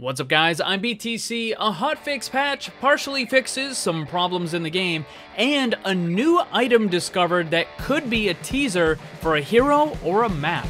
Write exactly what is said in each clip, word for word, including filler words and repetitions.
What's up guys, I'm B T C. A hotfix patch partially fixes some problems in the game, and a new item discovered that could be a teaser for a hero or a map.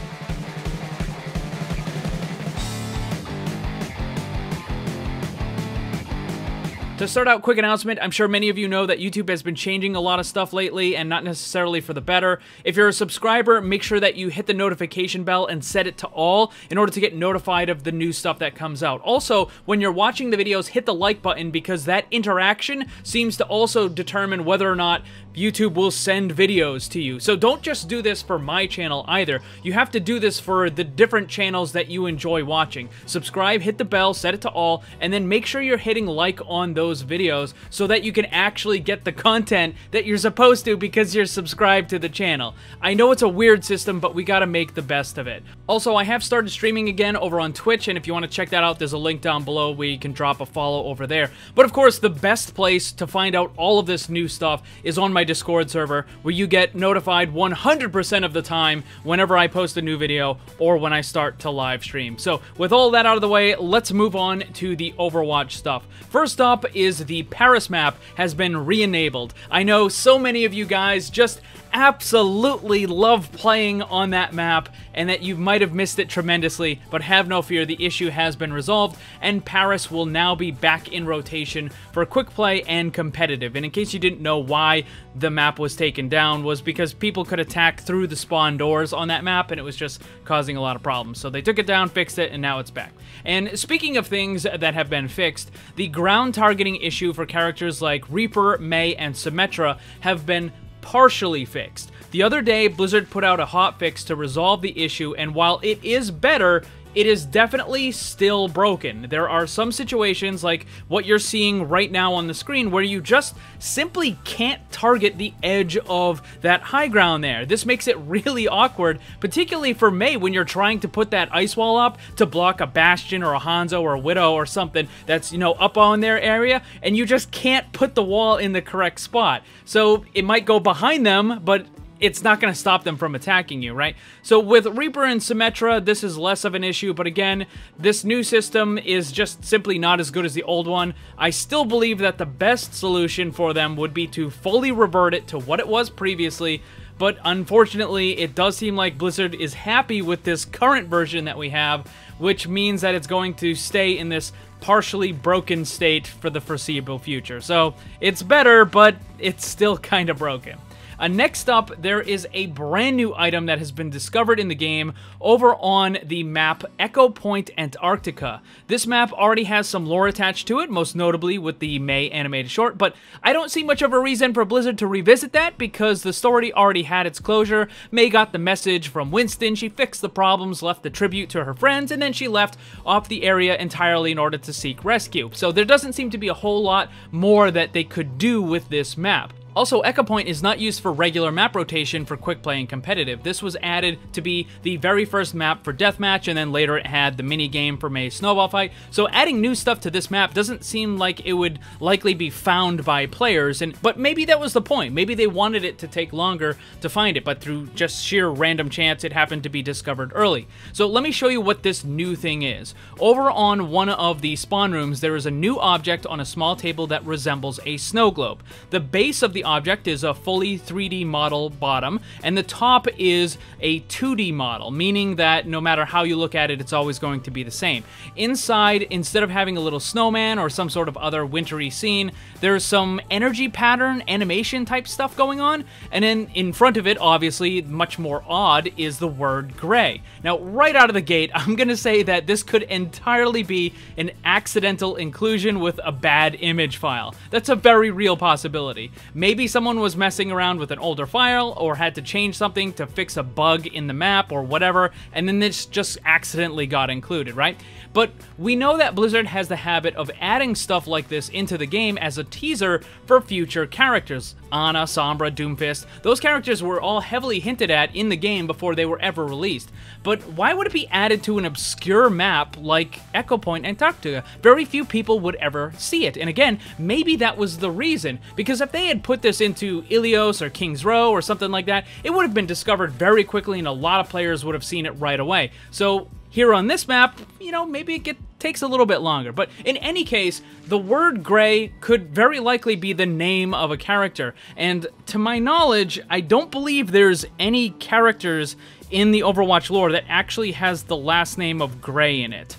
To start out, quick announcement. I'm sure many of you know that YouTube has been changing a lot of stuff lately and not necessarily for the better. If you're a subscriber, make sure that you hit the notification bell and set it to all in order to get notified of the new stuff that comes out. Also, when you're watching the videos, hit the like button because that interaction seems to also determine whether or not YouTube will send videos to you. So don't just do this for my channel either. You have to do this for the different channels that you enjoy watching. Subscribe, hit the bell, set it to all, and then make sure you're hitting like on those videos so that you can actually get the content that you're supposed to because you're subscribed to the channel. I know it's a weird system, but we gotta make the best of it. Also, I have started streaming again over on Twitch, and if you want to check that out, there's a link down below where you can drop a follow over there. But of course, the best place to find out all of this new stuff is on my Discord server, where you get notified one hundred percent of the time whenever I post a new video or when I start to live stream. So with all that out of the way, let's move on to the Overwatch stuff. First up is the Paris map has been re-enabled. I know so many of you guys just absolutely love playing on that map and that you might have missed it tremendously, but have no fear, the issue has been resolved and Paris will now be back in rotation for quick play and competitive. And in case you didn't know why the map was taken down, was because people could attack through the spawn doors on that map and it was just causing a lot of problems. So they took it down, fixed it, and now it's back. And speaking of things that have been fixed, the ground targeting issue for characters like Reaper, Mei, and Symmetra have been partially fixed. The other day, Blizzard put out a hotfix to resolve the issue, and while it is better, it is definitely still broken. There are some situations like what you're seeing right now on the screen where you just simply can't target the edge of that high ground there. This makes it really awkward, particularly for Mei when you're trying to put that ice wall up to block a Bastion or a Hanzo or a Widow or something that's, you know, up on their area, and you just can't put the wall in the correct spot. So it might go behind them, but it's not going to stop them from attacking you, right? So with Reaper and Symmetra, this is less of an issue, but again, this new system is just simply not as good as the old one. I still believe that the best solution for them would be to fully revert it to what it was previously, but unfortunately, it does seem like Blizzard is happy with this current version that we have, which means that it's going to stay in this partially broken state for the foreseeable future. So it's better, but it's still kind of broken. Uh, next up, there is a brand new item that has been discovered in the game over on the map Echo Point Antarctica. This map already has some lore attached to it, most notably with the Mei animated short, but I don't see much of a reason for Blizzard to revisit that because the story already had its closure. Mei got the message from Winston, she fixed the problems, left the tribute to her friends, and then she left off the area entirely in order to seek rescue. So there doesn't seem to be a whole lot more that they could do with this map. Also, Echo Point is not used for regular map rotation for quick play and competitive. This was added to be the very first map for Deathmatch, and then later it had the mini game for Mei's Snowball Fight. So adding new stuff to this map doesn't seem like it would likely be found by players, and but maybe that was the point. Maybe they wanted it to take longer to find it, but through just sheer random chance, it happened to be discovered early. So let me show you what this new thing is. Over on one of the spawn rooms, there is a new object on a small table that resembles a snow globe. The base of the object is a fully three D model bottom, and the top is a two D model, meaning that no matter how you look at it, it's always going to be the same. Inside, instead of having a little snowman or some sort of other wintry scene, there's some energy pattern animation type stuff going on, and then in front of it, obviously, much more odd, is the word gray. Now, right out of the gate, I'm gonna say that this could entirely be an accidental inclusion with a bad image file. That's a very real possibility. Maybe Maybe someone was messing around with an older file or had to change something to fix a bug in the map or whatever, and then this just accidentally got included, right? But we know that Blizzard has the habit of adding stuff like this into the game as a teaser for future characters. Ana, Sombra, Doomfist, those characters were all heavily hinted at in the game before they were ever released. But why would it be added to an obscure map like Echo Point Antarctica? Very few people would ever see it. And again, maybe that was the reason, because if they had put this this into Ilios or King's Row or something like that, it would have been discovered very quickly and a lot of players would have seen it right away. So here on this map, you know, maybe it gets takes a little bit longer. But in any case, the word Grey could very likely be the name of a character. And to my knowledge, I don't believe there's any characters in the Overwatch lore that actually has the last name of Grey in it.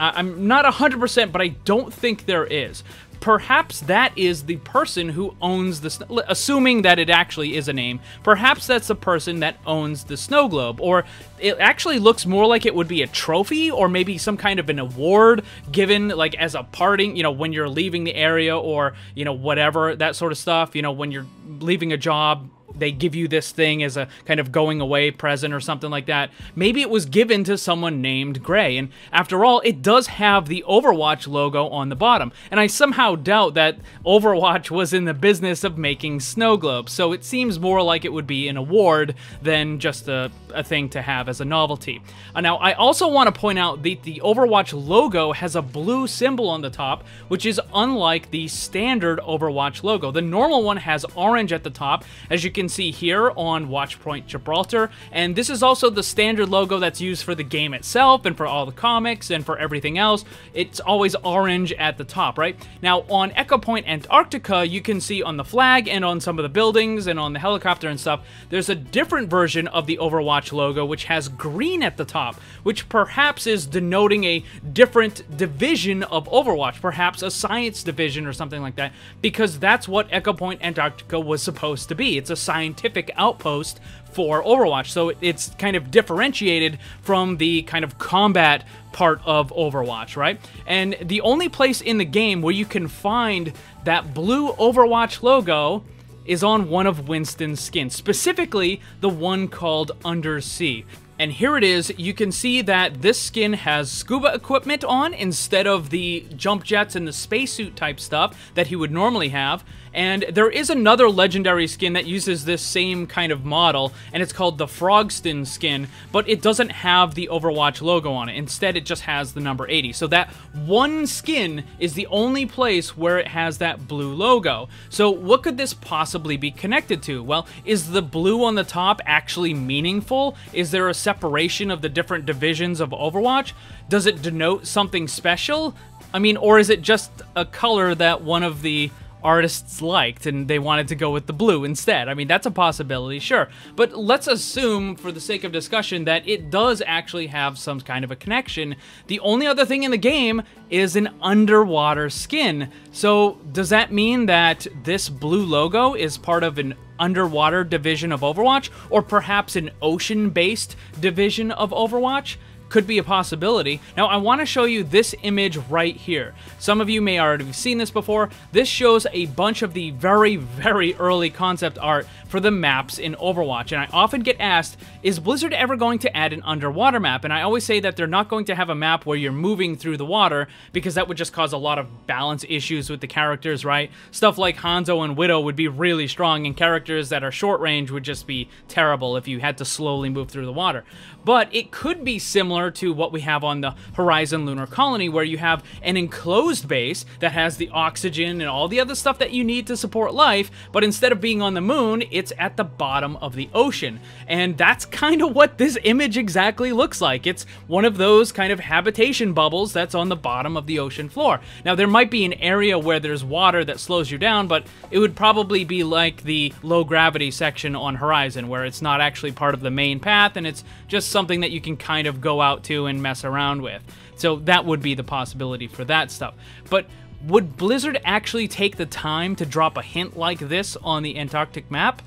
I'm not one hundred percent, but I don't think there is. Perhaps that is the person who owns the snow, assuming that it actually is a name, perhaps that's the person that owns the snow globe, or it actually looks more like it would be a trophy or maybe some kind of an award given like as a parting, you know, when you're leaving the area or, you know, whatever, that sort of stuff, you know, when you're leaving a job, they give you this thing as a kind of going away present or something like that. Maybe it was given to someone named Grey. And after all, it does have the Overwatch logo on the bottom. And I somehow doubt that Overwatch was in the business of making snow globes. So it seems more like it would be an award than just a, a thing to have as a novelty. Now, I also want to point out that the Overwatch logo has a blue symbol on the top, which is unlike the standard Overwatch logo. The normal one has orange at the top, as you can see here on Watchpoint Gibraltar, and this is also the standard logo that's used for the game itself and for all the comics and for everything else. It's always orange at the top, right? Now on Echo Point Antarctica, you can see on the flag and on some of the buildings and on the helicopter and stuff, there's a different version of the Overwatch logo which has green at the top, which perhaps is denoting a different division of Overwatch, perhaps a science division or something like that, because that's what Echo Point Antarctica was supposed to be. It's a science scientific outpost for Overwatch, so it's kind of differentiated from the kind of combat part of Overwatch, right? And the only place in the game where you can find that blue Overwatch logo is on one of Winston's skins, specifically the one called Undersea. And here it is. You can see that this skin has scuba equipment on instead of the jump jets and the spacesuit type stuff that he would normally have. And there is another legendary skin that uses this same kind of model, and it's called the Frogston skin, but it doesn't have the Overwatch logo on it. Instead, it just has the number eighty. So that one skin is the only place where it has that blue logo. So what could this possibly be connected to? Well, is the blue on the top actually meaningful? Is there a separation of the different divisions of Overwatch? Does it denote something special? I mean, or is it just a color that one of the artists liked and they wanted to go with the blue instead? I mean, that's a possibility, sure. But let's assume, for the sake of discussion, that it does actually have some kind of a connection. The only other thing in the game is an underwater skin. So does that mean that this blue logo is part of an underwater division of Overwatch, or perhaps an ocean-based division of Overwatch? Could be a possibility. Now, I want to show you this image right here. Some of you may already have seen this before. This shows a bunch of the very, very early concept art for the maps in Overwatch. And I often get asked, is Blizzard ever going to add an underwater map? And I always say that they're not going to have a map where you're moving through the water, because that would just cause a lot of balance issues with the characters, right? Stuff like Hanzo and Widow would be really strong, and characters that are short range would just be terrible if you had to slowly move through the water. But it could be similar to what we have on the Horizon Lunar Colony, where you have an enclosed base that has the oxygen and all the other stuff that you need to support life, but instead of being on the moon, it's at the bottom of the ocean. And that's kind of what this image exactly looks like. It's one of those kind of habitation bubbles that's on the bottom of the ocean floor. Now, there might be an area where there's water that slows you down, but it would probably be like the low gravity section on Horizon, where it's not actually part of the main path, and it's just something that you can kind of go out Out to and mess around with. So that would be the possibility for that stuff. But would Blizzard actually take the time to drop a hint like this on the Antarctic map?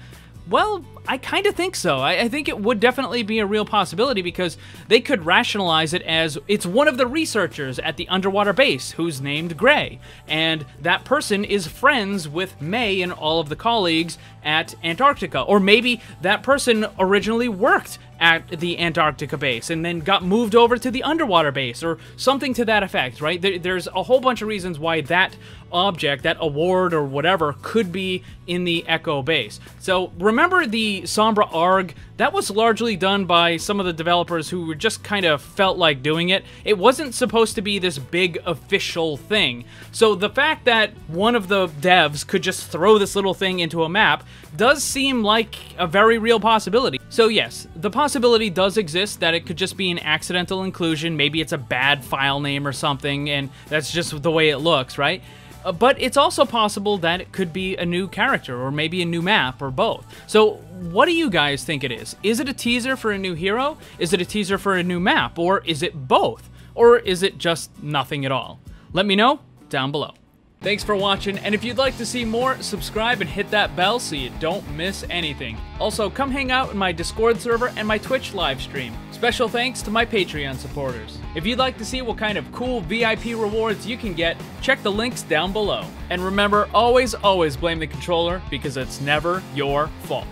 Well, I kind of think so. I, I think it would definitely be a real possibility, because they could rationalize it as it's one of the researchers at the underwater base who's named Grey, and that person is friends with Mei and all of the colleagues at Antarctica. Or maybe that person originally worked at the Antarctica base and then got moved over to the underwater base or something to that effect, right? There, there's a whole bunch of reasons why that object, that award or whatever, could be in the Echo base. So remember the Sombra A R G that was largely done by some of the developers who were just kind of felt like doing it. It wasn't supposed to be this big official thing. So the fact that one of the devs could just throw this little thing into a map does seem like a very real possibility. So yes, the possibility does exist that it could just be an accidental inclusion. Maybe it's a bad file name or something, and that's just the way it looks, right? Uh, but it's also possible that it could be a new character, or maybe a new map, or both. So what do you guys think it is? Is it a teaser for a new hero? Is it a teaser for a new map? Or is it both? Or is it just nothing at all? Let me know down below. Thanks for watching, and if you'd like to see more, subscribe and hit that bell so you don't miss anything. Also, come hang out in my Discord server and my Twitch live stream. Special thanks to my Patreon supporters. If you'd like to see what kind of cool V I P rewards you can get, check the links down below. And remember, always, always blame the controller, because it's never your fault.